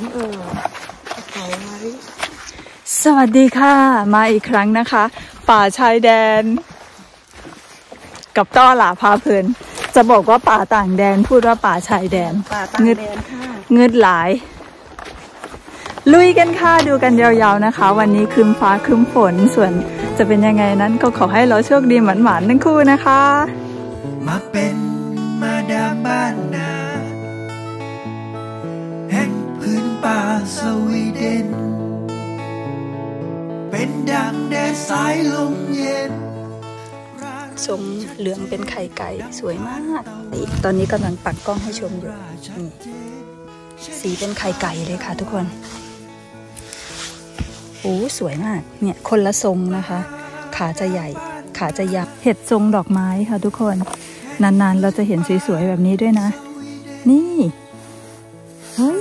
ไหมเอ่ยกระเป๋าไว้สวัสดีค่ะมาอีกครั้งนะคะป่าชายแดนกับต้อหลาพาเพลินจะบอกว่าป่าต่างแดนพูดว่าป่าชายแดนป่าต่างแดนค่ะเงือดหลายลุยกันค่ะดูกันยาวๆนะคะวันนี้ครึ้มฟ้าครึ้มฝนส่วนจะเป็นยังไงนั้นก็ขอให้เราโชคดีหวานๆทั้งคู่นะคะมาเป็นมาดามบ้านนาแห่งพื้นป่าสวีเดนเป็นดังแดดสายลมเย็นสมเหลืองเป็นไข่ไก่สวยมากตอนนี้กำลังปักกล้องให้ชมอยู่สีเป็นไข่ไก่เลยค่ะทุกคนโอ้สวยมากเนี่ยคนละทรงนะคะขาจะใหญ่ขาจะยับเห็ดทรงดอกไม้ค่ะทุกคนนานๆเราจะเห็นสวยๆแบบนี้ด้วยนะนี่เฮ้ย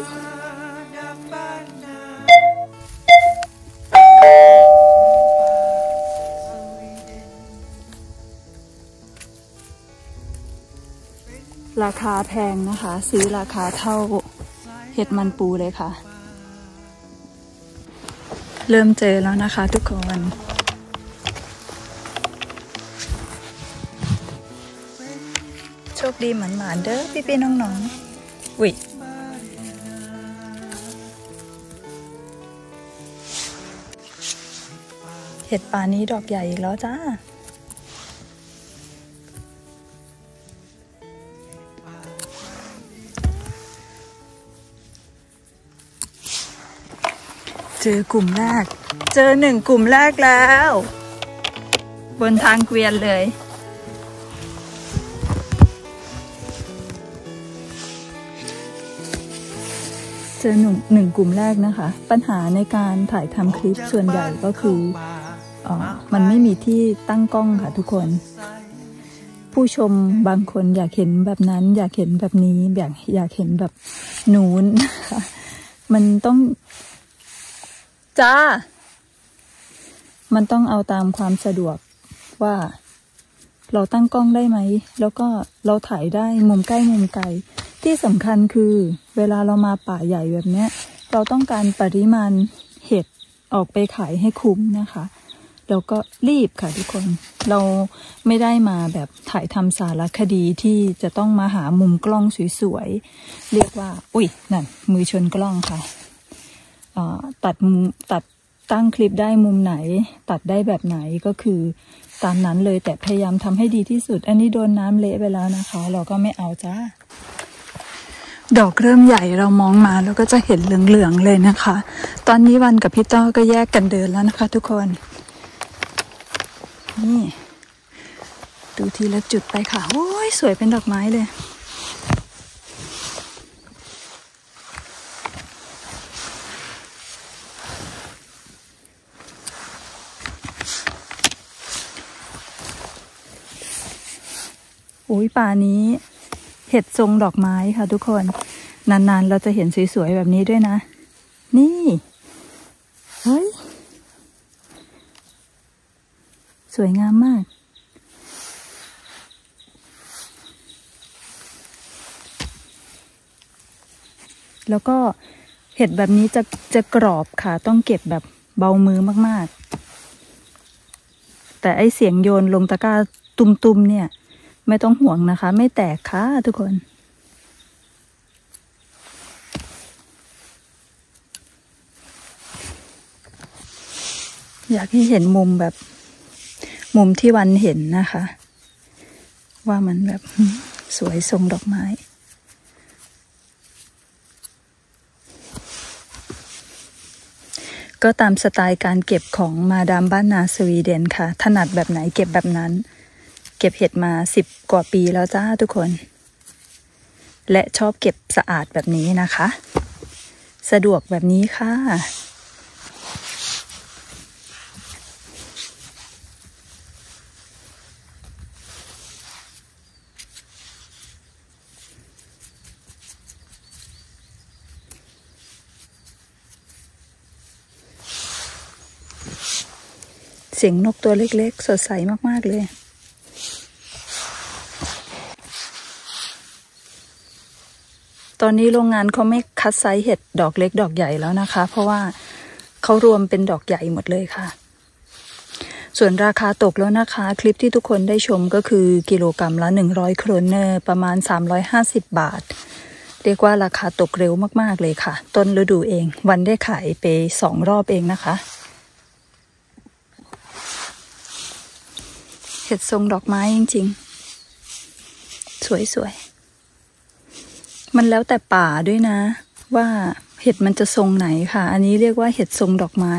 ราคาแพงนะคะซื้อราคาเท่าเห็ดมันปูเลยค่ะเริ่มเจอแล้วนะคะทุกคนโชคดีหมันๆเด้อพี่ๆน้องๆอุ๊ยเห็ดป่านี้ดอกใหญ่อีกแล้วจ้าเจอกลุ่มแรกเจอหนึ่งกลุ่มแรกแล้วบนทางเกวียนเลยเจอหนึ่งกลุ่มแรกนะคะปัญหาในการถ่ายทำคลิปส่วนใหญ่ก็คือมันไม่มีที่ตั้งกล้องค่ะทุกคนผู้ชมบางคนอยากเห็นแบบนั้นอยากเห็นแบบนี้อยากเห็นแบบนู้นมันต้องเอาตามความสะดวกว่าเราตั้งกล้องได้ไหมแล้วก็เราถ่ายได้มุมใกล้มุมไกลที่สำคัญคือเวลาเรามาป่าใหญ่แบบเนี้ยเราต้องการปริมาณเห็ดออกไปขายให้คุ้มนะคะแล้วก็รีบค่ะทุกคนเราไม่ได้มาแบบถ่ายทำสารคดีที่จะต้องมาหามุมกล้องสวยๆเรียกว่าอุ๊ยนั่นมือชนกล้องค่ะตัดตั้งคลิปได้มุมไหนตัดได้แบบไหนก็คือตามนั้นเลยแต่พยายามทำให้ดีที่สุดอันนี้โดนน้ำเละไปแล้วนะคะเราก็ไม่เอาจ้าดอกเริ่มใหญ่เรามองมาแล้วก็จะเห็นเหลืองๆเลยนะคะตอนนี้วันกับพี่ต้อก็แยกกันเดินแล้วนะคะทุกคนนี่ดูทีละจุดไปค่ะโอ้ยสวยเป็นดอกไม้เลยอุ้ยป่านี้เห็ดทรงดอกไม้ค่ะทุกคนนานๆเราจะเห็นสวยๆแบบนี้ด้วยนะนี่เฮ้ยสวยงามมากแล้วก็เห็ดแบบนี้จะกรอบค่ะต้องเก็บแบบเบามือมากๆแต่ไอเสียงโยนลงตะกร้าตุ่มๆเนี่ยไม่ต้องห่วงนะคะไม่แตกค่ะทุกคนอยากให้เห็นมุมแบบมุมที่วันเห็นนะคะว่ามันแบบสวยทรงดอกไม้ก็ตามสไตล์การเก็บของมาดามบ้านนาสวีเดนค่ะถนัดแบบไหนเก็บแบบนั้นเก็บเห็ดมา10 กว่าปีแล้วจ้าทุกคนและชอบเก็บสะอาดแบบนี้นะคะสะดวกแบบนี้ค่ะเสียงนกตัวเล็กๆสดใสมากๆเลยตอนนี้โรงงานเขาไม่ คัดไซส์เห็ดดอกเล็กดอกใหญ่แล้วนะคะเพราะว่าเขารวมเป็นดอกใหญ่หมดเลยค่ะส่วนราคาตกแล้วนะคะคลิปที่ทุกคนได้ชมก็คือกิโลกรัมละ100โครนเนอร์ประมาณ350บาทเรียกว่าราคาตกเร็วมากๆเลยค่ะต้นฤดูเองวันได้ขายไป2รอบเองนะคะเห็ดทรงดอกไม้จริงๆสวยๆมันแล้วแต่ป่าด้วยนะว่าเห็ดมันจะทรงไหนค่ะอันนี้เรียกว่าเห็ดทรงดอกไม้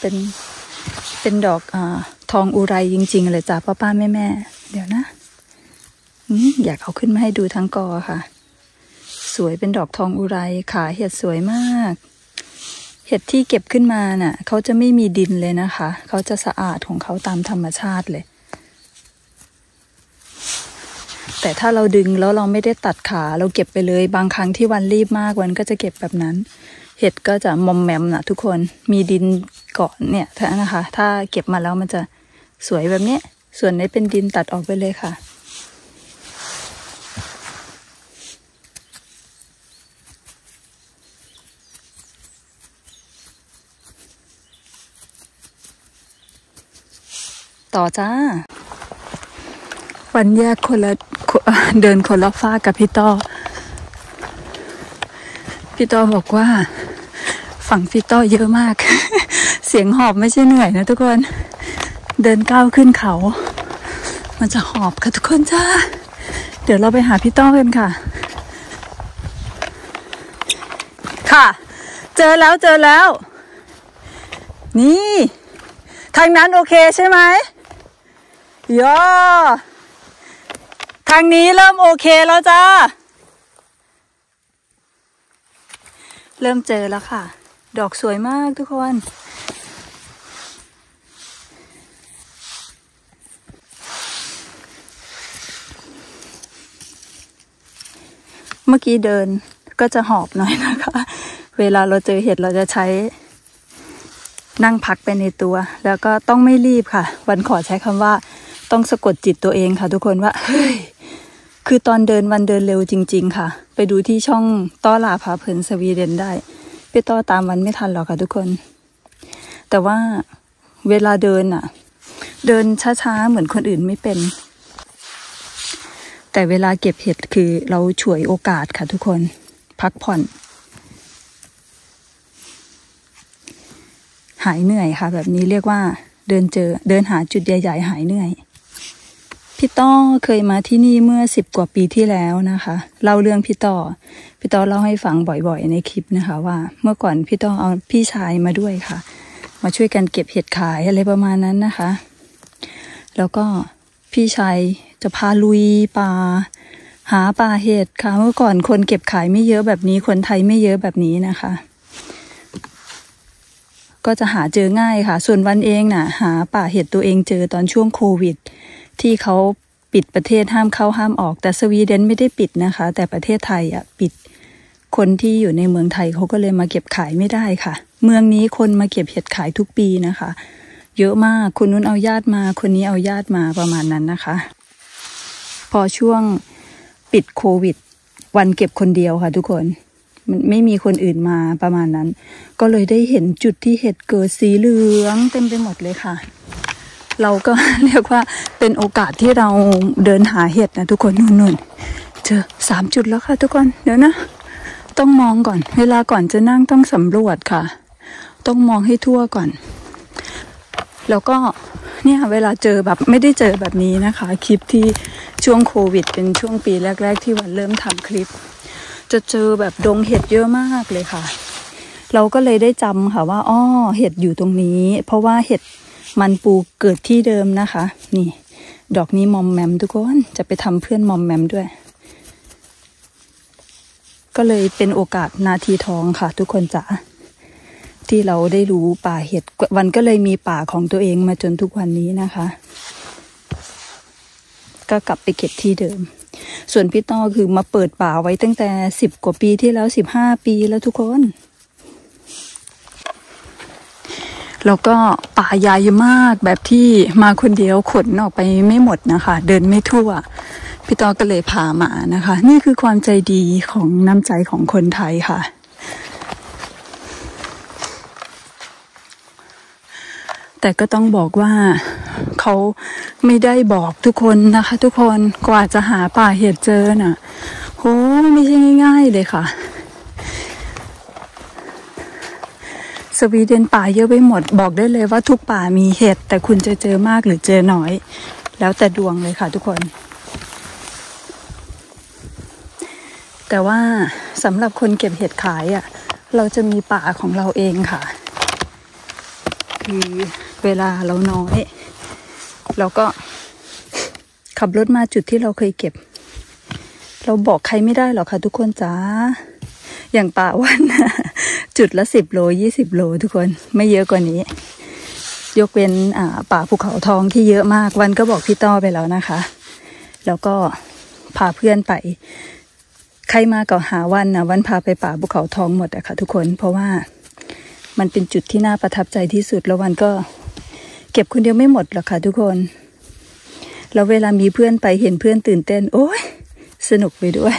เป็นดอกทองอุไรจริงๆเลยจ้ะป้าๆแม่ๆเดี๋ยวนะอยากเอาขึ้นมาให้ดูทั้งกอค่ะสวยเป็นดอกทองอุไรขาเห็ดสวยมากเห็ดที่เก็บขึ้นมาน่ะเขาจะไม่มีดินเลยนะคะเขาจะสะอาดของเขาตามธรรมชาติเลยแต่ถ้าเราดึงแล้วเราไม่ได้ตัดขาเราเก็บไปเลยบางครั้งที่วันรีบมากวันก็จะเก็บแบบนั้นเห็ดก็จะมอมแมมนะทุกคนมีดินเกาะเนี่ยนะคะถ้าเก็บมาแล้วมันจะสวยแบบนี้ส่วนนี้เป็นดินตัดออกไปเลยค่ะต่อจ้าวันแยกคนละเดินคนละฝ้ากับพี่ต้อบอกว่าฝั่งพี่ต้อเยอะมาก เสียงหอบไม่ใช่เหนื่อยนะทุกคนเดินก้าวขึ้นเขามันจะหอบค่ะทุกคนจ้าเดี๋ยวเราไปหาพี่ต้อกันค่ะค่ะเจอแล้วนี่ทางนั้นโอเคใช่ไหมย่อทางนี้เริ่มโอเคแล้วจ้าเริ่มเจอแล้วค่ะดอกสวยมากทุกคนเมื่อกี้เดินก็จะหอบหน่อยนะคะเวลาเราเจอเห็ดเราจะใช้นั่งพักไปในตัวแล้วก็ต้องไม่รีบค่ะวันขอใช้คำว่าต้องสะกดจิตตัวเองค่ะทุกคนว่าเฮ้ยคือตอนเดินวันเดินเร็วจริงๆค่ะไปดูที่ช่องต้อลาพาเพลินสวีเดนได้ไปต้อตามวันไม่ทันหรอกค่ะทุกคนแต่ว่าเวลาเดินอ่ะเดินช้าๆเหมือนคนอื่นไม่เป็นแต่เวลาเก็บเห็ดคือเราฉวยโอกาสค่ะทุกคนพักผ่อนหายเหนื่อยค่ะแบบนี้เรียกว่าเดินหาจุดใหญ่ๆหายเหนื่อยพี่ต้อเคยมาที่นี่เมื่อ10 กว่าปีที่แล้วนะคะเล่าเรื่องพี่ต้อเล่าให้ฟังบ่อยๆในคลิปนะคะว่าเมื่อก่อนพี่ต้อเอาพี่ชายมาด้วยค่ะมาช่วยกันเก็บเห็ดขายอะไรประมาณนั้นนะคะแล้วก็พี่ชายจะพาลุยป่าหาป่าเห็ดค่ะเมื่อก่อนคนเก็บขายไม่เยอะแบบนี้คนไทยไม่เยอะแบบนี้นะคะก็จะหาเจอง่ายค่ะส่วนวันเองน่ะหาป่าเห็ดตัวเองเจอตอนช่วงโควิดที่เขาปิดประเทศห้ามเข้าห้ามออกแต่สวีเดนไม่ได้ปิดนะคะแต่ประเทศไทยอ่ะปิดคนที่อยู่ในเมืองไทยเขาก็เลยมาเก็บขายไม่ได้ค่ะเมืองนี้คนมาเก็บเห็ดขายทุกปีนะคะเยอะมากคนนู้นเอาญาติมาคนนี้เอาญาติมาประมาณนั้นนะคะพอช่วงปิดโควิดวันเก็บคนเดียวค่ะทุกคนมันไม่มีคนอื่นมาประมาณนั้นก็เลยได้เห็นจุดที่เห็ดเกิดสีเหลืองเต็มไปหมดเลยค่ะเราก็เรียกว่าเป็นโอกาสที่เราเดินหาเห็ดนะทุกคนนู่นๆเจอ3 จุดแล้วค่ะทุกคนเดี๋ยวนะต้องมองก่อนเวลาก่อนจะนั่งต้องสำรวจค่ะต้องมองให้ทั่วก่อนแล้วก็เนี่ยเวลาเจอแบบไม่ได้เจอแบบนี้นะคะคลิปที่ช่วงโควิดเป็นช่วงปีแรกๆที่วันเริ่มทำคลิปจะเจอแบบดงเห็ดเยอะมากเลยค่ะเราก็เลยได้จำค่ะว่าอ้อเห็ดอยู่ตรงนี้เพราะว่าเห็ดมันปูเกิดที่เดิมนะคะนี่ดอกนี้มอมแมมทุกคนจะไปทำเพื่อนมอมแมมด้วยก็เลยเป็นโอกาสนาทีทองค่ะทุกคนจ๋าที่เราได้รู้ป่าเห็ดวันก็เลยมีป่าของตัวเองมาจนทุกวันนี้นะคะก็กลับไปเก็บที่เดิมส่วนพี่ต้อคือมาเปิดป่าไว้ตั้งแต่10 กว่าปีที่แล้ว15 ปีแล้วทุกคนแล้วก็ป่าใหญ่มากแบบที่มาคนเดียวขนออกไปไม่หมดนะคะเดินไม่ทั่ว พี่ตอก็เลยพามานะคะนี่คือความใจดีของน้ำใจของคนไทยค่ะแต่ก็ต้องบอกว่าเขาไม่ได้บอกทุกคนนะคะทุกคนกว่าจะหาป่าเห็ดเจอน่ะโหไม่ใช่ง่ายๆเลยค่ะสวีเดนป่าเยอะไปหมดบอกได้เลยว่าทุกป่ามีเห็ดแต่คุณจะเจอมากหรือเจอน้อยแล้วแต่ดวงเลยค่ะทุกคนแต่ว่าสำหรับคนเก็บเห็ดขายอ่ะเราจะมีป่าของเราเองค่ะคือเวลาเราน้อยเราก็ขับรถมาจุดที่เราเคยเก็บเราบอกใครไม่ได้หรอกค่ะทุกคนจ้าอย่างป่าวันจุดละ10 โล20 โลทุกคนไม่เยอะกว่านี้ยกเว้นป่าภูเขาทองที่เยอะมากวันก็บอกพี่ต้อไปแล้วนะคะแล้วก็พาเพื่อนไปใครมาก็หาวันนะวันพาไปป่าภูเขาทองหมดอะค่ะทุกคนเพราะว่ามันเป็นจุดที่น่าประทับใจที่สุดแล้ววันก็เก็บคนเดียวไม่หมดหรอกค่ะทุกคนแล้วเวลามีเพื่อนไปเห็นเพื่อนตื่นเต้นโอ๊ยสนุกไปด้วย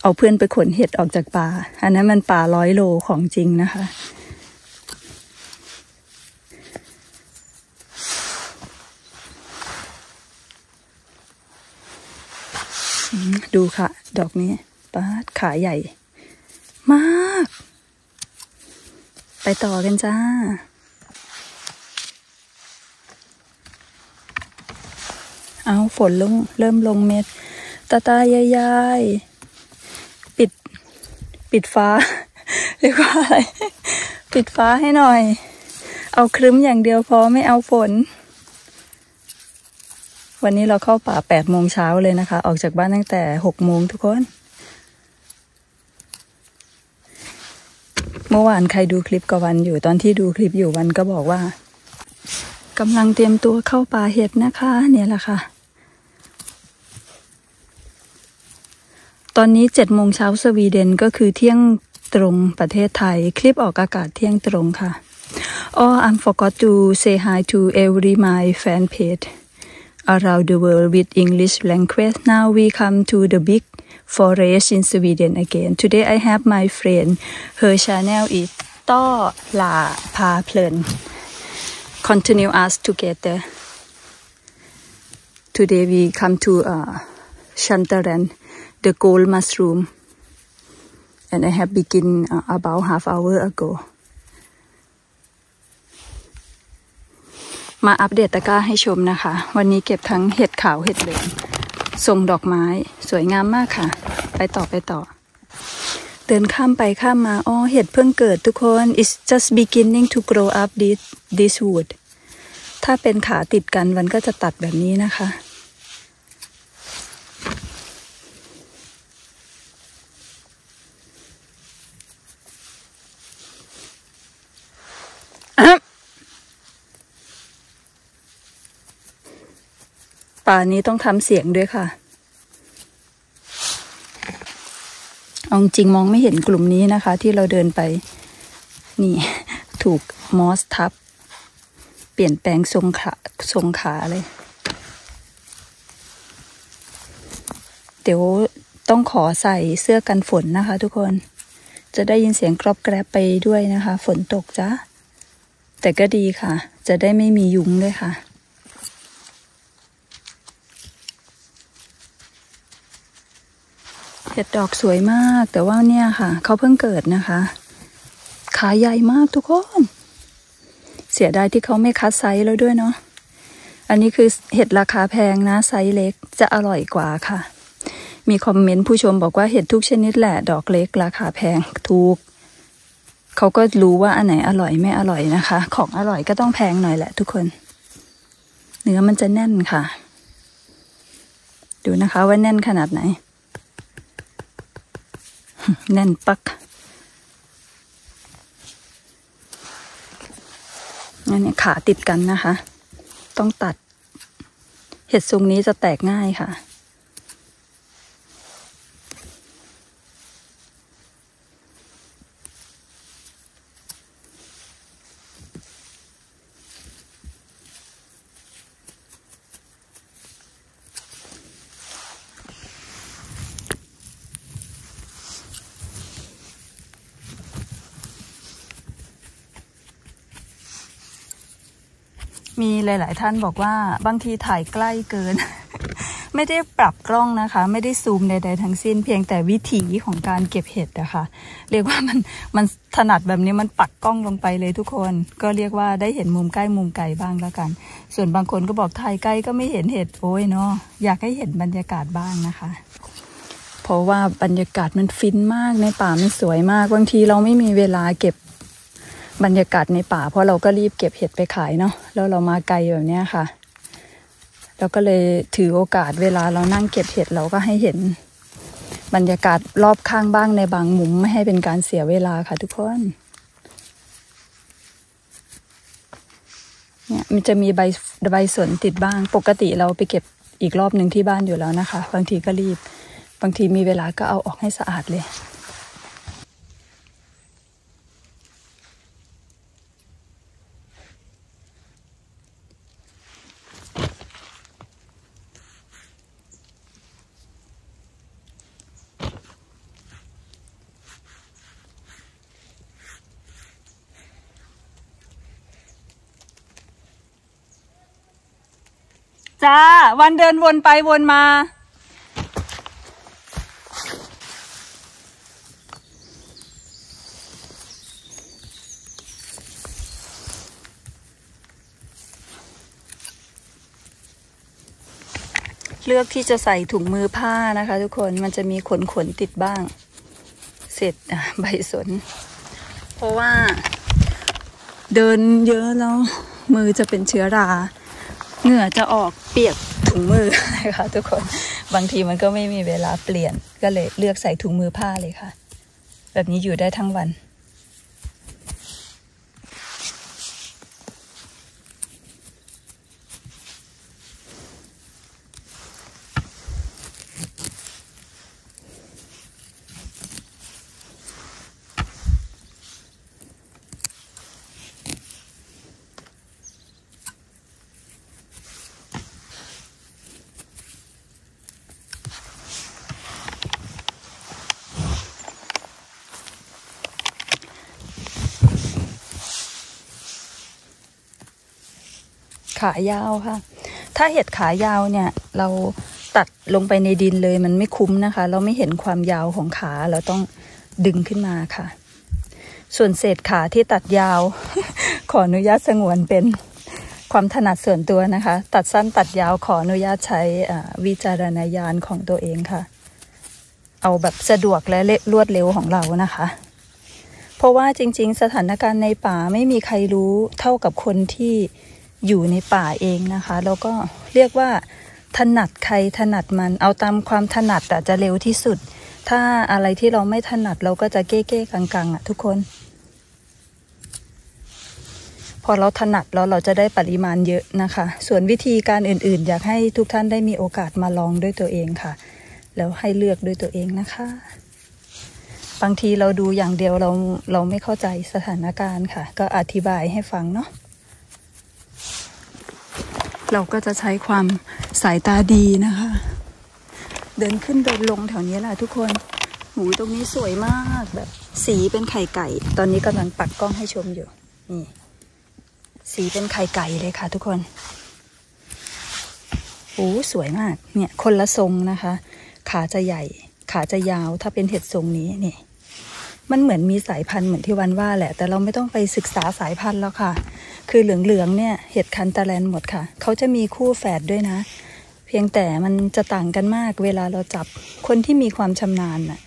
เอาเพื่อนไปขนเห็ดออกจากป่าอันนั้นมันป่า100 โลของจริงนะคะดูค่ะดอกนี้ป้าขาใหญ่มากไปต่อกันจ้าเอาฝนลงเริ่มลงเม็ดตาตายายยายปิดฟ้าเรียกว่าอะไรปิดฟ้าให้หน่อยเอาครึ้มอย่างเดียวพอไม่เอาฝนวันนี้เราเข้าป่า8 โมงเช้าเลยนะคะออกจากบ้านตั้งแต่6 โมงทุกคนเมื่อวานใครดูคลิปกับวันอยู่ตอนที่ดูคลิปอยู่วันก็บอกว่ากำลังเตรียมตัวเข้าป่าเห็ดนะคะเนี่ยแหละค่ะตอนนี้7 โมงเช้าสวีเดนก็คือเที่ยงตรงประเทศไทยคลิปออกอากาศเที่ยงตรงค่ะ Oh, I forgot to say hi to every my fan page around the world with English language. Now we come to the big forest in Sweden again. Today I have my friend. Her channel is ต้อลาพาเพลิน Continue us together. Today we come to Shantaran.The gold mushroom, and I have begin about half hour ago. มาอัปเดตตะกร้าให้ชมนะคะวันนี้เก็บทั้งเห็ดขาวเห็ดเหลืองทรงดอกไม้สวยงามมากค่ะไปต่อเดินข้ามไปข้ามมาอ๋อเห็ดเพิ่งเกิดทุกคน It's just beginning to grow up this wood. ถ้าเป็นขาติดกันวันก็จะตัดแบบนี้นะคะป่านี้ต้องทำเสียงด้วยค่ะเอาจริงมองไม่เห็นกลุ่มนี้นะคะที่เราเดินไปนี่ถูกมอสทับเปลี่ยนแปลงทรงขาเลยเดี๋ยวต้องขอใส่เสื้อกันฝนนะคะทุกคนจะได้ยินเสียงกรอบแกรบไปด้วยนะคะฝนตกจ้ะแต่ก็ดีค่ะจะได้ไม่มียุงด้วยค่ะเห็ดดอกสวยมากแต่ว่าเนี่ยค่ะเขาเพิ่งเกิดนะคะขาใหญ่มากทุกคนเสียดายที่เขาไม่คัดไซส์แล้วด้วยเนาะอันนี้คือเห็ดราคาแพงนะไซส์เล็กจะอร่อยกว่าค่ะมีคอมเมนต์ผู้ชมบอกว่าเห็ดทุกชนิดแหละดอกเล็กราคาแพงถูกเขาก็รู้ว่าอันไหนอร่อยไม่อร่อยนะคะของอร่อยก็ต้องแพงหน่อยแหละทุกคนเนื้อมันจะแน่นค่ะดูนะคะว่าแน่นขนาดไหนแน่นปักนั่นเนี่ยขาติดกันนะคะต้องตัดเห็ดทรงนี้จะแตกง่ายค่ะ มีหลายๆท่านบอกว่าบางทีถ่ายใกล้เกิน ไม่ได้ปรับกล้องนะคะไม่ได้ซูมใดๆทั้งสิ้นเพียงแต่วิถีของการเก็บเห็ดนะคะเรียกว่ามันถนัดแบบนี้มันปักกล้องลงไปเลยทุกคนก็เรียกว่าได้เห็นมุมใกล้มุมไกลบ้างแล้วกันส่วนบางคนก็บอกถ่ายใกล้ก็ไม่เห็นเห็ดโอ้ยเนาะอยากให้เห็นบรรยากาศบ้างนะคะเพราะว่าบรรยากาศมันฟินมากในป่ามันสวยมากบางทีเราไม่มีเวลาเก็บบรรยากาศในป่าเพราะเราก็รีบเก็บเห็ดไปขายเนาะแล้วเรามาไกลแบบนี้ค่ะเราก็เลยถือโอกาสเวลาเรานั่งเก็บเห็ดเราก็ให้เห็นบรรยากาศรอบข้างบ้างในบางมุมไม่ให้เป็นการเสียเวลาค่ะทุกคนเนี่ยมันจะมีใบสนติดบ้างปกติเราไปเก็บอีกรอบหนึ่งที่บ้านอยู่แล้วนะคะบางทีก็รีบบางทีมีเวลาก็เอาออกให้สะอาดเลยจ้าวันเดินวนไปวนมาเลือกที่จะใส่ถุงมือผ้านะคะทุกคนมันจะมีขนติดบ้างเสร็จใบสนเพราะว่าเดินเยอะแล้วมือจะเป็นเชื้อราเหงื่อจะออกเปียกถุงมือนะคะทุกคนบางทีมันก็ไม่มีเวลาเปลี่ยนก็เลยเลือกใส่ถุงมือผ้าเลยค่ะแบบนี้อยู่ได้ทั้งวันขายาวค่ะถ้าเห็ดขายาวเนี่ยเราตัดลงไปในดินเลยมันไม่คุ้มนะคะเราไม่เห็นความยาวของขาเราต้องดึงขึ้นมาค่ะส่วนเศษขาที่ตัดยาว ขออนุญาตสงวนเป็นความถนัดส่วนตัวนะคะตัดสั้นตัดยาวขออนุญาตใช้วิจารณญาณของตัวเองค่ะเอาแบบสะดวกและรวดเร็วของเรานะคะเพราะว่าจริงๆสถานการณ์ในป่าไม่มีใครรู้เท่ากับคนที่อยู่ในป่าเองนะคะแล้วก็เรียกว่าถนัดใครถนัดมันเอาตามความถนัดแต่จะเร็วที่สุดถ้าอะไรที่เราไม่ถนัดเราก็จะเก้เก้กังกังอ่ะทุกคนพอเราถนัดแล้วเราจะได้ปริมาณเยอะนะคะส่วนวิธีการอื่นๆอยากให้ทุกท่านได้มีโอกาสมาลองด้วยตัวเองค่ะแล้วให้เลือกด้วยตัวเองนะคะบางทีเราดูอย่างเดียวเราไม่เข้าใจสถานการณ์ค่ะก็อธิบายให้ฟังเนาะเราก็จะใช้ความสายตาดีนะคะเดินขึ้นเดินลงแถวนี้แหละทุกคนหูตรงนี้สวยมากแบบสีเป็นไข่ไก่ตอนนี้กำลังปักกล้องให้ชมอยู่นี่สีเป็นไข่ไก่เลยค่ะทุกคนโอ้สวยมากเนี่ยคนละทรงนะคะขาจะใหญ่ขาจะยาวถ้าเป็นเห็ดทรงนี้นี่มันเหมือนมีสายพันธุ์เหมือนที่วันว่าแหละแต่เราไม่ต้องไปศึกษาสายพันธุ์แล้วค่ะคือเหลืองเนี่ยเห็ดคันตะแลนหมดค่ะเขาจะมีคู่แฝดด้วยนะเพียงแต่มันจะต่างกันมากเวลาเราจับคนที่มีความชำนาญน่ะ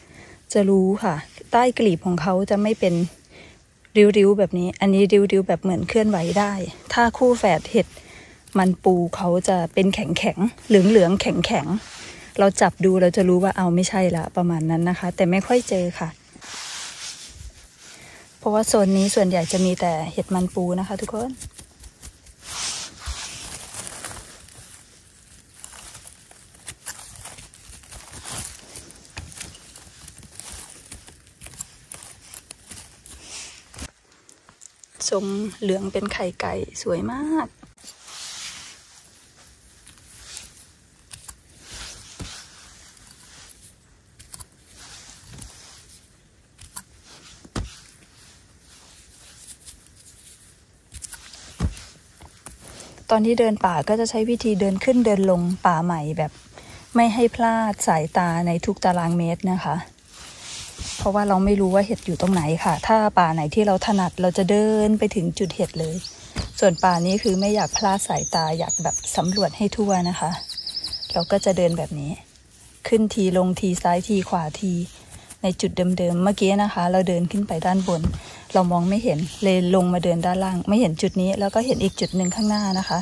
จะรู้ค่ะใต้กลีบของเขาจะไม่เป็นริ้วแบบนี้อันนี้ริ้วแบบเหมือนเคลื่อนไหวได้ถ้าคู่แฝดเห็ดมันปูเขาจะเป็นแข็งเหลืองแข็งเราจับดูเราจะรู้ว่าเอาไม่ใช่ละประมาณนั้นนะคะแต่ไม่ค่อยเจอค่ะเพราะว่าโซนนี้ส่วนใหญ่จะมีแต่เห็ดมันปูนะคะทุกคนทรงเหลืองเป็นไข่ไก่สวยมากต อนที่เดินป่าก็จะใช้วิธีเดินขึ้นเดินลงป่าใหม่แบบไม่ให้พลาดสายตาในทุกตารางเมตรนะคะเพราะว่าเราไม่รู้ว่าเห็ดอยู่ตรงไหนค่ะถ้าป่าไหนที่เราถนัดเราจะเดินไปถึงจุดเห็ดเลยส่วนป่านี้คือไม่อยากพลาดสายตาอยากแบบสำรวจให้ทั่วนะคะเราก็จะเดินแบบนี้ขึ้นทีลงทีซ้ายทีขวาทีในจุดเดิมๆเมื่อกี้นะคะเราเดินขึ้นไปด้านบนเรามองไม่เห็นเลยลงมาเดินด้านล่างไม่เห็นจุดนี้แล้วก็เห็นอีกจุดหนึ่งข้างหน้านะคะ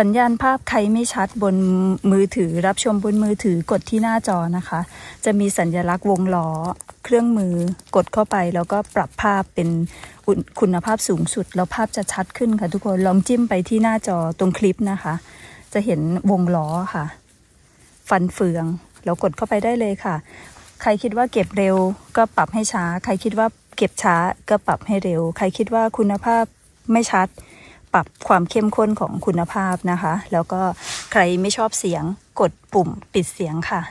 สัญญาณภาพใครไม่ชัดบนมือถือรับชมบนมือถือกดที่หน้าจอนะคะจะมีสัญลักษณ์วงล้อเครื่องมือกดเข้าไปแล้วก็ปรับภาพเป็นคุณภาพสูงสุดแล้วภาพจะชัดขึ้นค่ะทุกคนลองจิ้มไปที่หน้าจอตรงคลิปนะคะจะเห็นวงล้อค่ะฟันเฟืองแล้วกดเข้าไปได้เลยค่ะใครคิดว่าเก็บเร็วก็ปรับให้ช้าใครคิดว่าเก็บช้าก็ปรับให้เร็วใครคิดว่าคุณภาพไม่ชัดปรับความเข้มข้นของคุณภาพนะคะแล้วก็ใครไม่ชอบเสียงกดปุ่มปิดเสียงค่ะ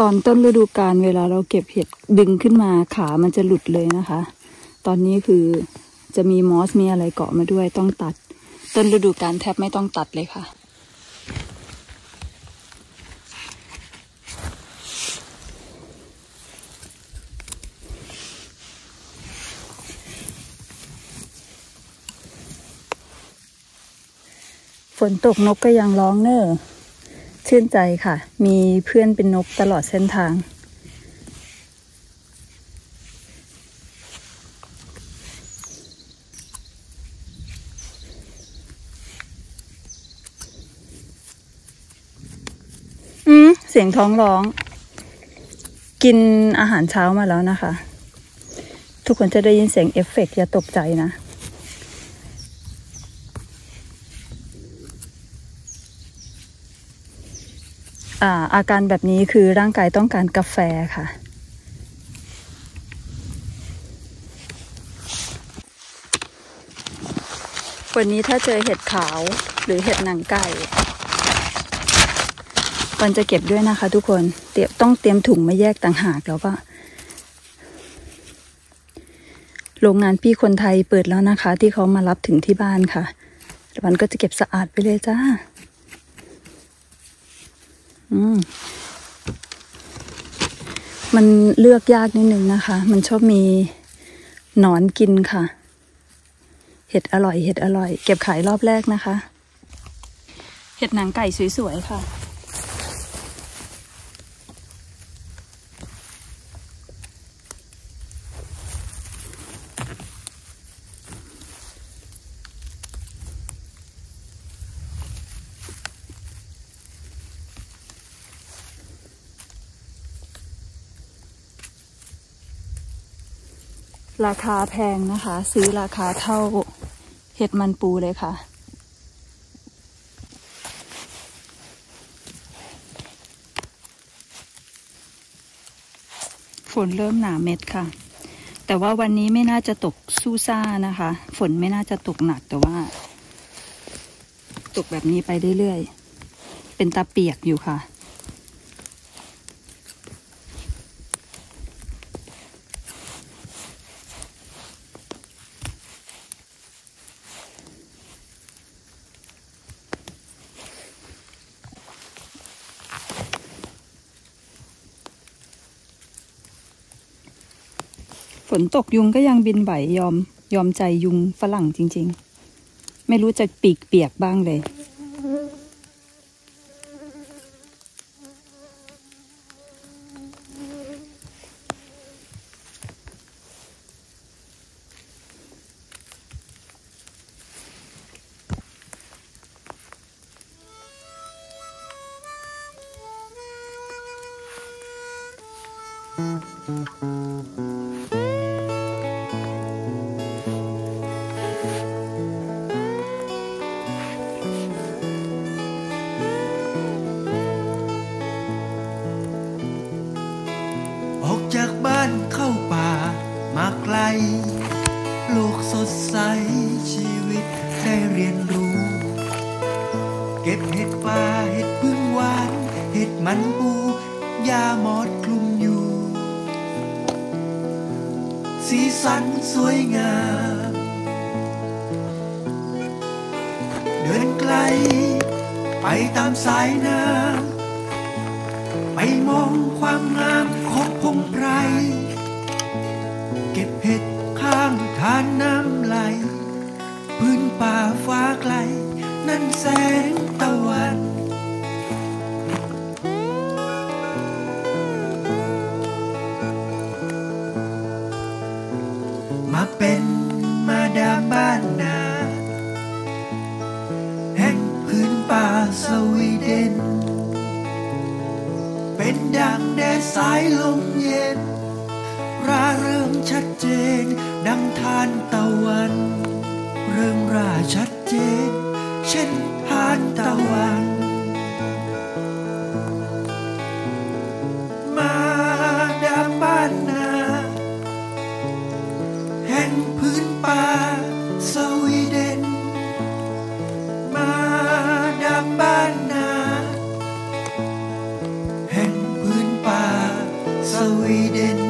ตอนต้นฤดูกาลเวลาเราเก็บเห็ดดึงขึ้นมาขามันจะหลุดเลยนะคะตอนนี้คือจะมีมอสมีอะไรเกาะมาด้วยต้องตัดต้นฤดูกาลแทบไม่ต้องตัดเลยค่ะฝนตกนกก็ยังร้องเนอะชื่นใจค่ะมีเพื่อนเป็นนกตลอดเส้นทางเสียงท้องร้องกินอาหารเช้ามาแล้วนะคะทุกคนจะได้ยินเสียงเอฟเฟกต์อย่าตกใจนะอาการแบบนี้คือร่างกายต้องการกาแฟค่ะวันนี้ถ้าเจอเห็ดขาวหรือเห็ดหนังไก่มันจะเก็บด้วยนะคะทุกคนต้องเตรียมถุงมาแยกต่างหากแล้วก็โรงงานพี่คนไทยเปิดแล้วนะคะที่เขามารับถึงที่บ้านค่ะมันก็จะเก็บสะอาดไปเลยจ้ามันเลือกยากนิดนึงนะคะมันชอบมีหนอนกินค่ะ เห็ดอร่อยเห็ดอร่อยเก็บขายรอบแรกนะคะเห็ดหนังไก่สวยๆค่ะราคาแพงนะคะซื้อราคาเท่าเห็ดมันปูเลยค่ะฝนเริ่มหนาเม็ดค่ะแต่ว่าวันนี้ไม่น่าจะตกสู้ซ่านะคะฝนไม่น่าจะตกหนักแต่ว่าตกแบบนี้ไปเรื่อยๆเป็นตาเปียกอยู่ค่ะฝนตกยุงก็ยังบินไหวยอมใจยุงฝรั่งจริงๆไม่รู้จะปีกเปียกบ้างเลยเข้าป่ามาไกลโลกสดใสชีวิตได้เรียนรู้เก็บเห็ดป่าเห็ดพึ่งหวานเห็ดมันปูยาหมอดคลุมอยู่สีสันสวยงามเดินไกลไปตามสายน้ำไปมองความงามของพงไพรเก็บเห็ดข้างทานน้ำไหลพื้นป่าฟ้าไกลนั่นแสงตะวันมาเป็นมาดามบ้านนาแห่งพื้นป่าสวีเดนเป็นดังแดดสายลมเย็นราเริงชัดเจนดังทานตะวันเริงราชัดเจนเช่นทานตะวันมาดามบ้านนาแห่งพื้นป่าสวีเดนมาดามบ้านนาแห่งพื้นป่าสวีเดน